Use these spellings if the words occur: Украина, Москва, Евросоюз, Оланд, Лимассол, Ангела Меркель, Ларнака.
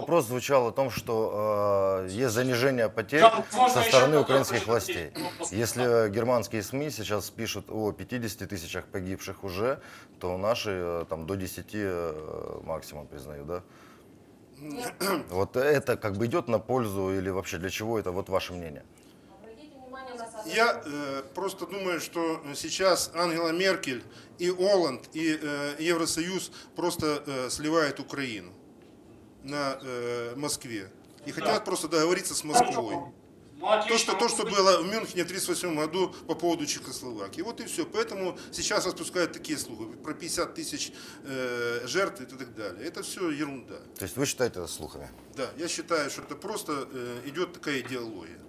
Вопрос звучал о том, что есть занижение потерь со стороны украинских властей. Если германские СМИ сейчас пишут о 50 тысячах погибших уже, то наши там до 10 максимум признают, да? Вот это как бы идет на пользу или вообще для чего это? Вот ваше мнение. Я просто думаю, что сейчас Ангела Меркель и Оланд и Евросоюз просто сливают Украину на Москве. И хотят просто договориться с Москвой. То, что было в Мюнхене в 1938 году по поводу Чехословакии. Вот и все. Поэтому сейчас распускают такие слухи про 50 тысяч жертв и так далее. Это все ерунда. То есть вы считаете это слухами? Да, я считаю, что это просто идет такая идеология.